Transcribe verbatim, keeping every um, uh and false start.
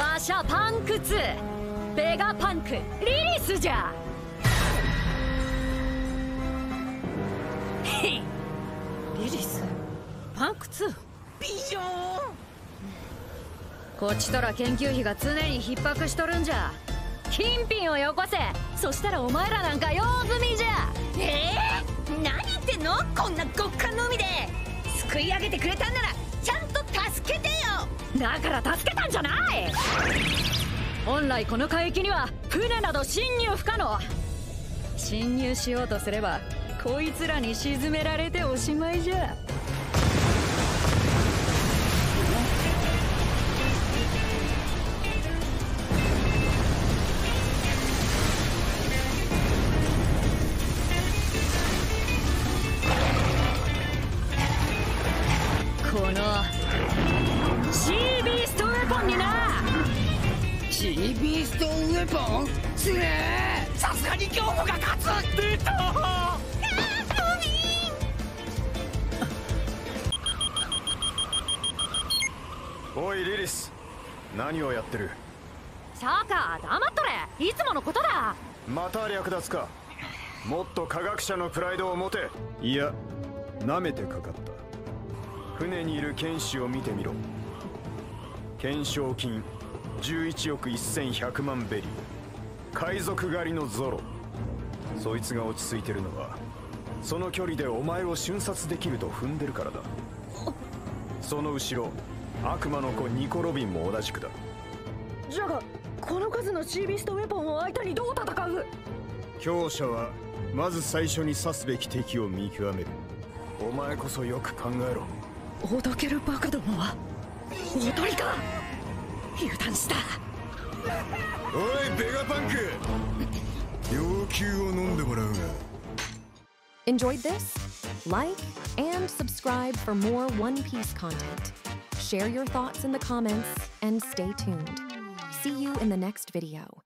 わしゃパンクツーベガパンクリリスじゃ。へいリリスパンクツービジョーン、こっちとら研究費が常に逼迫しとるんじゃ。金品をよこせ、そしたらお前らなんか用済みじゃ。えー、何言ってんの、こんな極寒の海で救い上げてくれたんならちゃんと助けてよ。だから助けたんじゃない。本来この海域には船など侵入不可能。侵入しようとすればこいつらに沈められておしまいじゃ。さすがに恐怖が勝つ。出たーあーミーン。おいリリス、何をやってる。シャーカー黙っとれ、いつものことだ。また略奪か。もっと科学者のプライドを持て。いやなめてかかった。船にいる剣士を見てみろ。懸賞金じゅういちおくせんひゃくまんベリー、海賊狩りのゾロ。そいつが落ち着いてるのはその距離でお前を瞬殺できると踏んでるからだ。その後ろ悪魔の子ニコ・ロビンも同じくだ。じゃがこの数のシービストウェポンを相手にどう戦う。強者はまず最初に刺すべき敵を見極める。お前こそよく考えろ。おどけるバカどもはおとりか。油断した。Enjoyed this? Like and subscribe for more One Piece content. Share your thoughts in the comments and stay tuned. See you in the next video.